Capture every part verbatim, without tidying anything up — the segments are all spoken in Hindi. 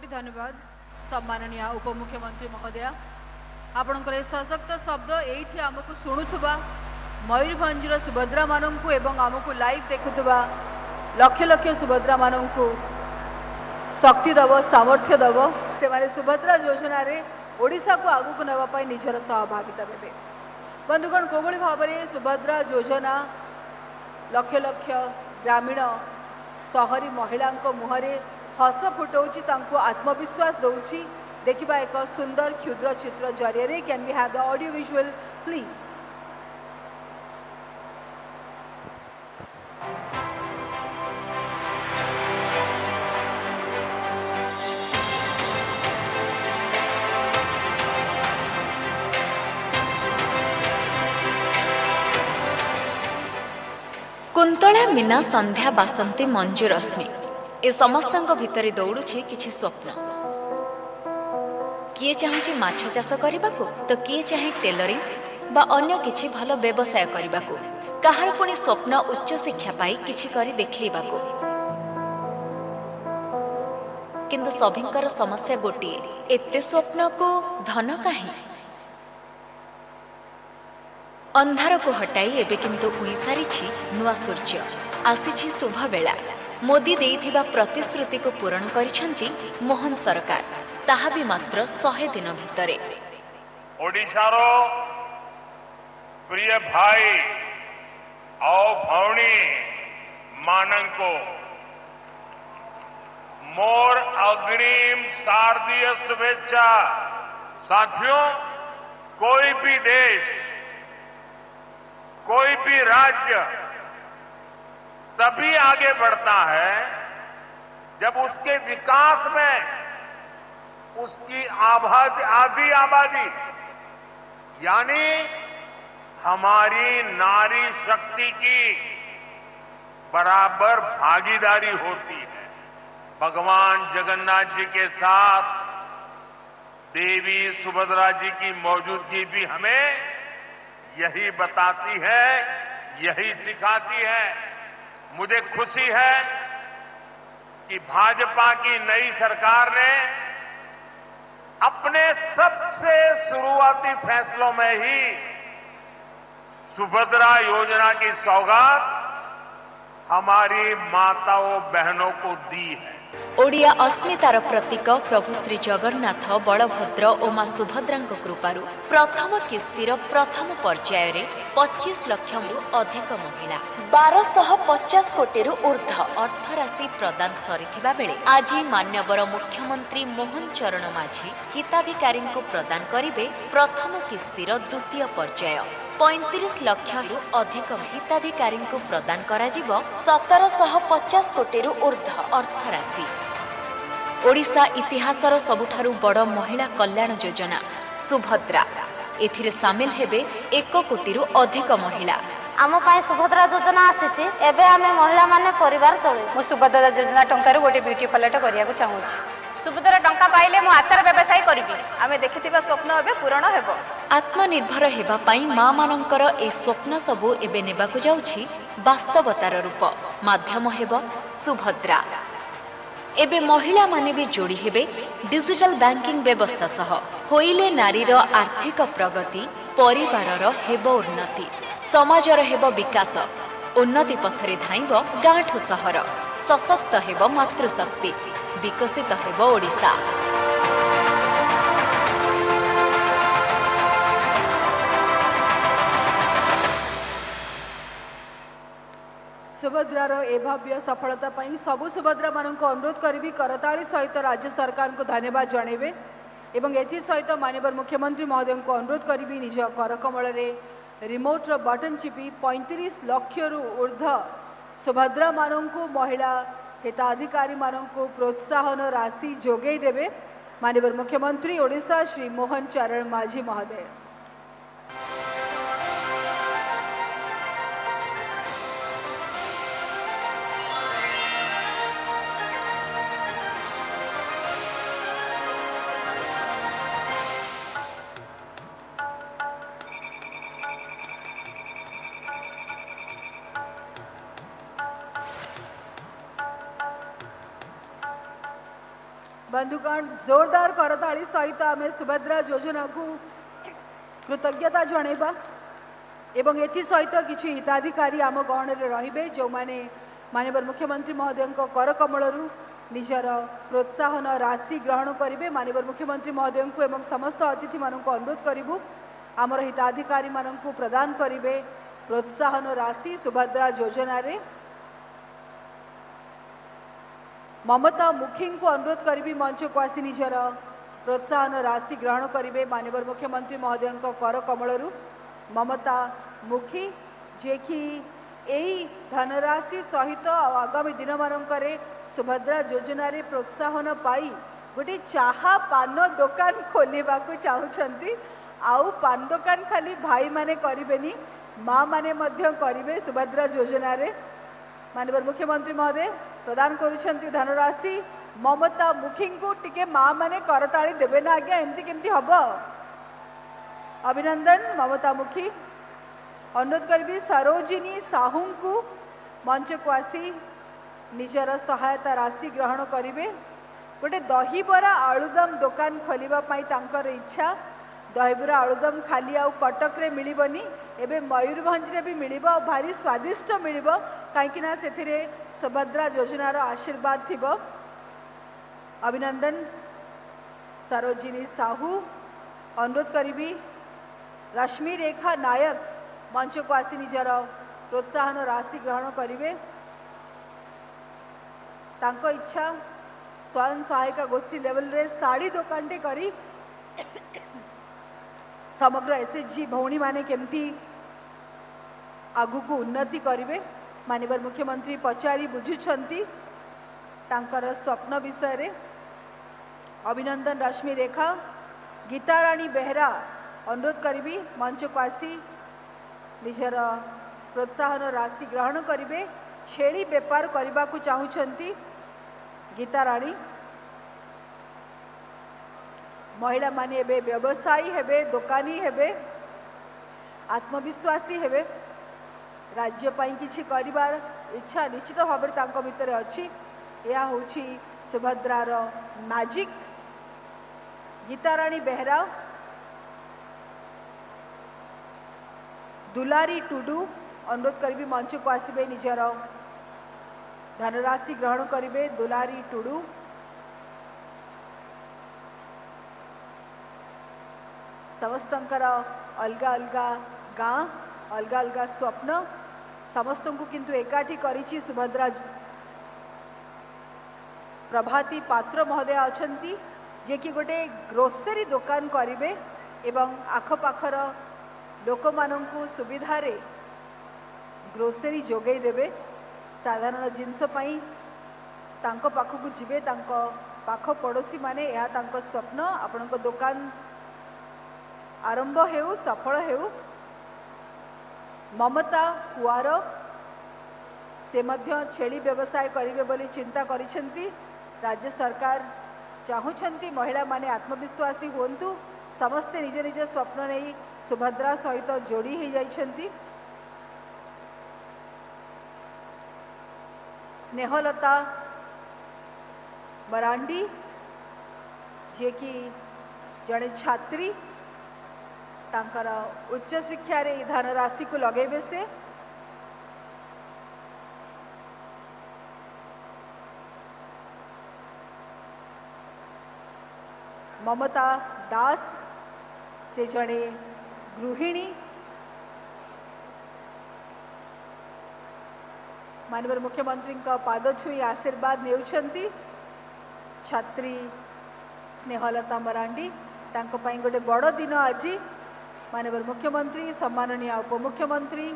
कोटि धन्यवाद सम्माननीय उपमुख्यमंत्री महोदय आपणकर सशक्त शब्द ये आमको शुणुवा मयूरभंजर सुभद्रा मानू एवं आमको लाइव देखुवा लक्ष लक्ष सुभद्रा मानू शक्ति दब सामर्थ्य दब से माने सुभद्रा योजना रे ओडिशा को आगु को नवापाई निजर सहभागिता देवे। बंधुगण कोभली भाव में सुभद्रा योजना लक्ष लक्ष ग्रामीण सहरी महिला मुहरे हस फुटाऊँगी आत्मविश्वास दौर देखा एक सुंदर क्षुद्र चित्र जरिए can we have the audio visual please. Kuntala Meena Sandhya Basanti Manju Rashmi ए समस्तंक भितरे दौड़ुछे किछि स्वप्न। किए चाहे माछ चाष करिबाको तो किए चाहे टेलरिंग बा अन्य किछि भलो व्यवसाय करिबाको कहार पुणी स्वप्न उच्च शिक्षा पाई किछि करि देखैबाको। किंतु सभिंकर समस्या गोटिए एते स्वप्न को धन काहे। अंधार को हटाई एबे किंतु उई सारिछि नुआ सूर्य आसीछि शुभ बेला। मोदी देइथिबा प्रतिश्रुति को पूरण करिछंती मोहन सरकार ताहा भी मात्र सौ दिन भितरे। ओडिशा रो प्रिय भाई आओ भौणी मानंको मोर अग्रिम शारदीय शुभेच्छा। साथियों, कोई भी देश कोई भी राज्य तभी आगे बढ़ता है जब उसके विकास में उसकी आधी आबादी यानी हमारी नारी शक्ति की बराबर भागीदारी होती है। भगवान जगन्नाथ जी के साथ देवी सुभद्रा जी की मौजूदगी भी हमें यही बताती है, यही सिखाती है। मुझे खुशी है कि भाजपा की नई सरकार ने अपने सबसे शुरुआती फैसलों में ही सुभद्रा योजना की सौगात हमारी माताओं बहनों को दी है। ओडिया अस्मितार प्रतीक प्रभु श्री जगन्नाथ बलभद्र और माँ सुभद्रा कृपार प्रथम किस्तीर प्रथम पर्यायर पच्चीस लक्ष अधिक महिला बारह सौ पचास कोटी ऊर्ध अर्थराशि प्रदान सरीथिबा बेले आज मान्यवर मुख्यमंत्री मोहन चरण माझी हिताधिकारी प्रदान करिवे प्रथम किस्तीर द्वितीय पर्याय पैंतीस लक्ष अधिक हिताधिकारी प्रदान कराजिब सत्रह सौ पचास कोटी ऊर्ध अर्थराशि। ओडिशा इतिहासर सबुठारु बड़ महिला कल्याण योजना सुभद्रा एथिरे सामिल हेबे एक कोटी रु अधिक महिला। आम पाए सुभद्रा योजना आसीचे एबे आमे महिला माने परिवार चले। मु सुभद्रा योजना टंकारु गोटे ब्यूटी पार्लर करिया को चाहूची। सुभद्रा टंका पाइले मु आचार व्यवसाय करिबी। आमे देखिथिबा स्वप्न एबे पूर्ण हेबो। आत्मनिर्भर हेबा पाई मां मानंकर ए स्वप्न सबु एबे नेबा को जाउची वास्तवतार रूप माध्यम हेबो सुभद्रा। एबे महिला माने भी जोड़ी हेबे डिजिटल बैंकिंग व्यवस्था सह होइले नारीर आर्थिक प्रगति परिवारर हेबो उन्नति समाजर हेबो विकास उन्नति पथरे धाइब गाँठु सहर सशक्त हेबो मातृशक्ति विकसित हेबो ओडिशा। सुभद्रार ए भव्य सफलता पाई सबु सुभद्रा मान अनुरोध करी करताली सहित राज्य सरकार को धन्यवाद जनेबे एवं एसत माननीय मुख्यमंत्री महोदय को अनुरोध करी निज करकमल रिमोट्र बटन चिपी पैंतीस लक्ष रु ऊर्ध सुभद्रा मान महिला हिताधिकारी मान प्रोत्साहन राशि जोगे देवे माननीय मुख्यमंत्री ओडिशा श्री मोहन चरण माझी महोदय। बंधुगण जोरदार करताली सहित आम सुभद्रा योजना को कृतज्ञता जनवा एवं एथि सहित किछु हिताधिकारी आम गहन रे जो माने माननीय मुख्यमंत्री महोदय करकमलू निजर प्रोत्साहन राशि ग्रहण करेंगे। माननीय मुख्यमंत्री महोदय को एवं समस्त अतिथि मानक अनुरोध करूँ आमर हिताधिकारी मानक प्रदान करेंगे प्रोत्साहन राशि सुभद्रा योजना रे। ममता मुखी को अनुरोध करी मंच को आसी निजर प्रोत्साहन राशि ग्रहण करेंगे। माननीय मुख्यमंत्री महोदय कर कमलू ममता मुखी जे कि यही धनराशि सहित आगामी दिन मानकरे सुभद्रा योजना रे प्रोत्साहन पाई गोटे चाहा पान दुकान खोलने को चाहते। आउ पान दुकान खाली भाई माने करेनि माँ माने मध्य करेंगे सुभद्रा योजना रे। माननीय मुख्यमंत्री महोदय प्रदान करुछंती धनराशि ममता मुखी को टिके माँ माने करताली देबे ना आज्ञा एमती केमती हब। अभिनंदन ममता मुखी। अनुरोध करी सरोजिनी साहू को मंच को आसी निजर सहायता राशि ग्रहण करेंगे। गोटे दहीबरा आलुदम दुकान खोलवाई तांकर इच्छा। दहीबरा आलुदम खाली आउ कटक रे मिलबनी एबे मयूरभंज रे भी मिलिबो और भारी स्वादिष्ट मिलिबो काहेकि ना सेथिरे सुभद्रा योजनार आशीर्वाद थिबो। अभिनंदन सरोजिनी साहू। अनुरोध करी रश्मिरेखा नायक मंच को आसी निजर प्रोत्साहन राशि ग्रहण करेंगे। तांको इच्छा स्वयं सहायिका गोष्ठी लेवल रे साड़ी दुकानटे करी समग्र एसएचजी भौणी माने केमती आगु को उन्नति करेंगे। माननीय मुख्यमंत्री पचारि बुझुछंती तांकर स्वप्न विषय रे। अभिनंदन रश्मिरेखा। गीता रानी बेहरा। अनुरोध करी मंच को आसी निजर प्रोत्साहन राशि ग्रहण करेंगे। छेली व्यापार करने को चाहती गीता रानी। महिला माने एबे व्यवसायी हेबे दुकानी हेबे आत्मविश्वासी हेबे राज्य पाई किछि करिबार इच्छा निश्चित भाव तांको भितर अछि। या होछि सुभद्रार मैजिक। गीता रानी बेहरा। दुलारी टुडू। अनुरोध करी मंच को आसबे निजर धनराशि ग्रहण करेंगे। दुलारी टुडू। समस्त अलग अलग गाँ अलग अलग स्वप्न समस्त को किंतु एकाठी करिछि सुभद्रा। प्रभाती पात्र महोदय अछंती जे कि गोटे ग्रोसरी दुकान करेंगे एवं आखपाखर लोक माननकु सुविधा रे ग्रोसरी जोगे देबे। साधारण जिनस पई तांको पाखकु जिबे तांको पाख पड़ोसी माने या तांको स्वप्न आपनको दुकान आरंभ हेउ सफल हेउ। ममता कुवार से मध्य छेली व्यवसाय करिवे बोली चिंता करिसेंती। राज्य सरकार चाहुछंती महिला माने आत्मविश्वासी होंतु समस्ते निज निज स्वप्न नहीं सुभद्रा सहित जोड़ी हो जाइछंती। स्नेहलता मरांडी जे कि जड़े छात्री तांकर उच्च शिक्षा रे धनराशि को लगेबे से। ममता दास से जड़े गृहिणी। माननीय मुख्यमंत्री का पाद छुई आशीर्वाद नेउछंती छात्री स्नेहलता मरांडी। तांको पई गोटे बड़ दिन आज। माननीय मुख्यमंत्री सम्माननीय उपमुख्यमंत्री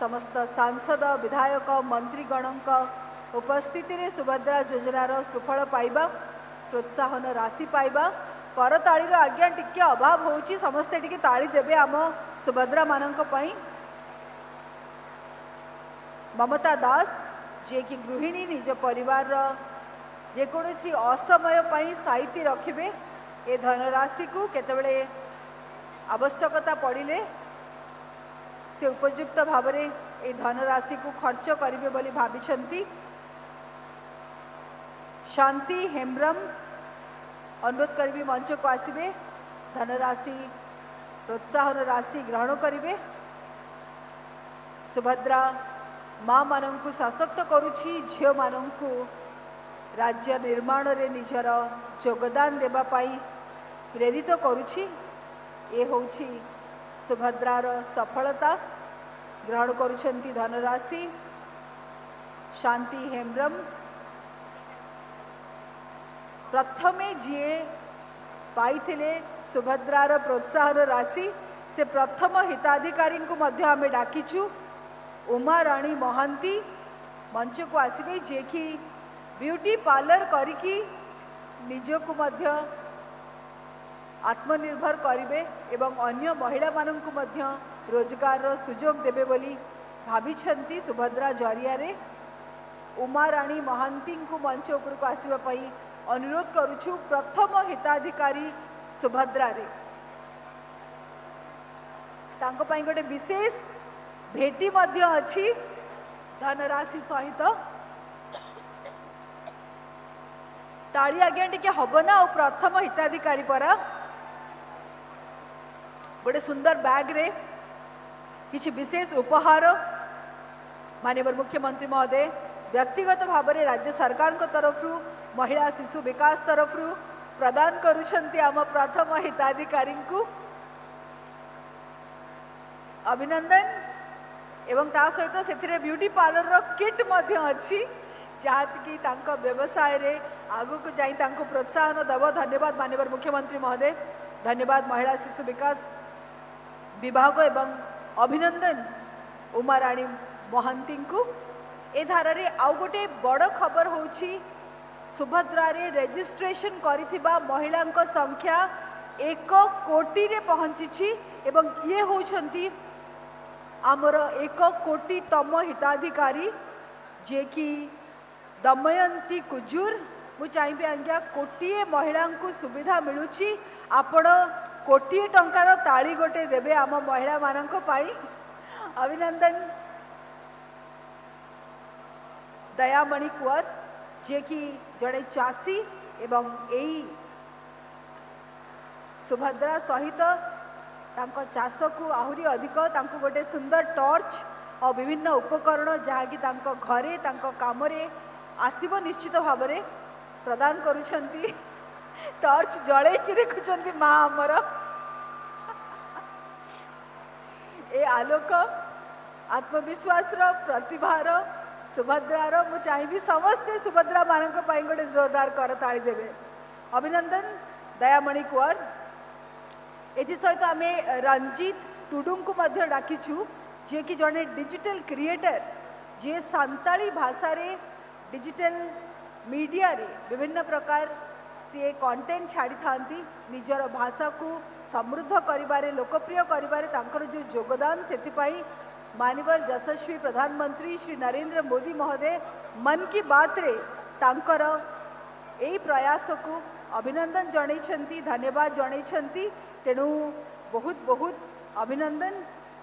समस्त सांसद विधायक मंत्रीगणों उपस्थिति रे सुभद्रा योजनार सुफल पाइबा प्रोत्साहन राशि पाइबा करताली आज्ञा टिके अभाव होउची समस्ते टिके ताली देबे आम सुभद्रा माननक पई। ममता दास जे कि गृहिणी निज परिवार जेकोसी असमय पर साइती रखिबे ए धनराशि को केतबेले आवश्यकता पड़िले से उपयुक्त भाव में ए धनराशि को खर्च करिवे बोली भाबिछंती। शांति हेम्ब्रम अनुरोध करी मंच को आसबे धनराशि प्रोत्साहन राशि ग्रहण करेंगे। सुभद्रा माँ मानू सशक्त करुच्ची झील मानू राज्य निर्माण रे निजर योगदान देवाई प्रेरित करुच्ची। ये हूँ सुभद्रार सफलता ग्रहण करुँच धनराशि शांति हेम्ब्रम। प्रथमे जी पाई सुभद्रार प्रोत्साहन राशि से प्रथम हिताधिकारी को मध्य आमे डाकीचु उमा रानी महांती मंच को आसबे जे कि ब्यूटी पार्लर करिकी निजो को मध्य आत्मनिर्भर करेंगे एवं अन्य महिला माननकु मध्य रोजगार सुजोग देबे बोली भाविछंती। सुभद्रा जरिया रे उमा रानी महांती को मंच उपर को आसीबा पई अनुरोध करुछु। प्रथम हिताधिकारी सुभद्रा रे तांको पाई गोटे विशेष भेटी मध्य अछि धनराशि सहित। ताली आज्ञा टी हम ना प्रथम हिताधिकारी परा गोटे सुंदर बैग रे किछि विशेष उपहार माननीय मुख्यमंत्री महोदय व्यक्तिगत भाव में राज्य सरकार को तरफ महिला शिशु विकास तरफ प्रदान करुछंती। आम प्रथम हिताधिकारी को अभिनंदन एवं ता सहित से ब्यूटी पार्लर किट अच्छी जहाँकि व्यवसाय रे आगो को जाई प्रोत्साहन देव। धन्यवाद माननीय मुख्यमंत्री महोदय, धन्यवाद महिला शिशु विकास विभाग एवं अभिनंदन उमा रानी महांती को। ए धारा रे आउ गोटे बड़ खबर हो सुभद्रा रे रेजिस्ट्रेशन करिथिबा महिला संख्या एक कोटी रे पहुंची एवं ये होती आमर एक कोटी तम हिताधिकारी जे कि दमयंती कुजूर। मु चाहिए आज्ञा कोटीए महिला को सुविधा मिलूची आपण कोटीए टंकार ताली गोटे देबे आम महिला मानन को पाई। अभिनंदन दयामणि कुवर जे कि जड़े चासी एवं यही सुभद्रा सहित तांको चाष को आहरी अधिक तांको गोटे सुंदर टॉर्च और विभिन्न उपकरण जहाँकि तांको घरे तांको कामरे आसीबो निश्चित भाव में प्रदान करुछंती। टॉर्च जड़े कि देखुछंती माँ आमर ए आलोक आत्मविश्वास प्रतिभार सुभद्रार मु चाहिए समस्ते सुभद्रा मानन को पाई गोटे जोरदार करताली देवे। अभिनंदन दयामणि कुवर। एथि सहित आम रंजीत टुडू को मध्य डाकीचु जे कि जड़े डिजिटल क्रिएटर जे सांताली भाषा रे डिजिटल मीडिया रे विभिन्न प्रकार सी कंटेंट छाड़ी थांती निजर भाषा को समृद्ध करिबारे लोकप्रिय करिबारे तांकर जो योगदान सेथिपाई माननीय यशस्वी प्रधानमंत्री श्री नरेंद्र मोदी महोदय मन की बात रे तांकर एई प्रयास को अभिनंदन जणाइछंती, धन्यवाद जणाइछंती। तेणु बहुत बहुत अभिनंदन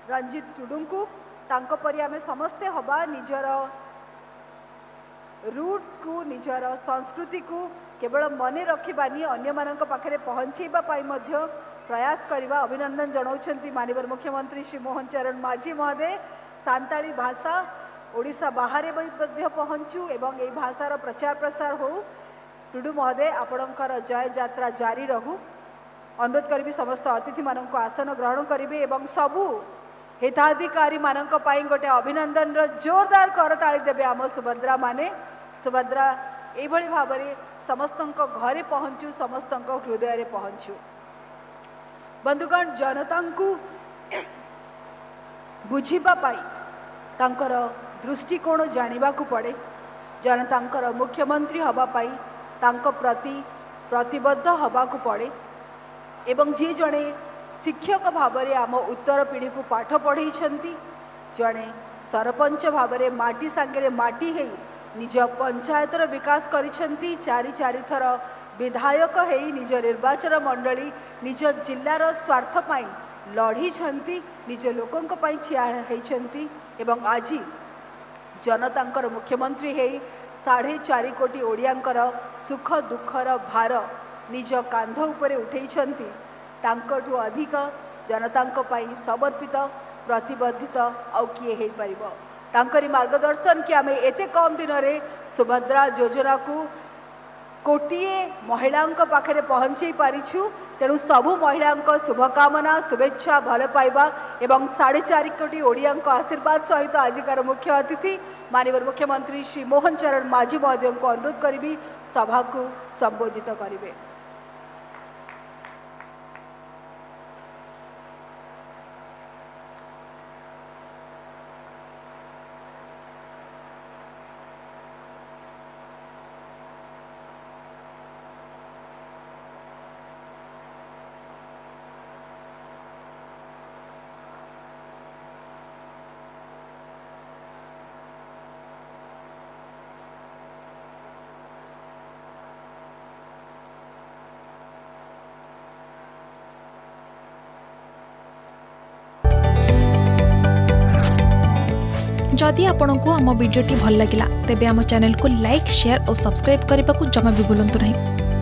रंजीत टुडू को। तांको परि आमे समस्ते हबा निजर रूट्स को निजर संस्कृति को केवल मने रखिबानी अन्य माननक पाखरे पहुँचैबा पाई मध्य प्रयास करवा। अभिनंदन जणाउछंती माननीय मुख्यमंत्री श्री मोहन चरण माझी महोदय। सांताली भाषा ओडिशा बाहर मध्य पहुँचू एवं यही भाषार प्रचार प्रसार हो। टुडू महोदय आपणकर जय यात्रा जारी रहू। अनुरोध करी समस्त अतिथि मानन को आसन ग्रहण करेंगे एवं सबू हिताधिकारी मानन को पाई गोटे अभिनंदन जोरदार करताली देवे आम सुभद्रा माने। सुभद्रा एभली भाव में समस्त घरे पहुँचू, समस्त हृदय में पहुँचू। बंधुगण जनता को बुझीबा पाई तांकर दृष्टिकोण जानिबा को पड़े। जनता मुख्यमंत्री हबा पाई तांको प्रति प्रतिबद्ध हबा को पड़े एवं जी जड़े शिक्षक भाव में आम उत्तर पीढ़ी को पाठ पढ़े जड़े सरपंच भाव में माटी सांगे माटी है निज पंचायतर विकास करिसेंती। चारि चारि थर विधायक है निज निर्वाचन मंडली निज जिलार स्वार्थपाई लड़ींती निज लोकों छिया होती एवं आज जनता मुख्यमंत्री है साढ़े चार कोटी ओडियांकर सुख दुखर भार निज कांध उपरे उठेइछन्ति तांकठु अधिक जनतांक पई समर्पित प्रतिबद्धित आउ किए हे परिबो। तांकरी मार्गदर्शन कि आमे एते कम दिन रे सुभद्रा योजना को कोटिए महिलांक पाखरे पहुँचे पारिछु। तेणु सबु महिलांक शुभकामना शुभेच्छा भल पाइबा एवं साढ़े चार कोटी ओडियांक आशीर्वाद सहित आजिकार मुख्य अतिथि माननीय मुख्यमंत्री श्री मोहन चरण माझी महोदय को अनुरोध करी सभा को संबोधित करेंगे। जदि आपंक आम भिडी भल लगा तेब आम चैनल को लाइक, शेयर और सब्सक्राइब करने को जमा भी बुलां नहीं।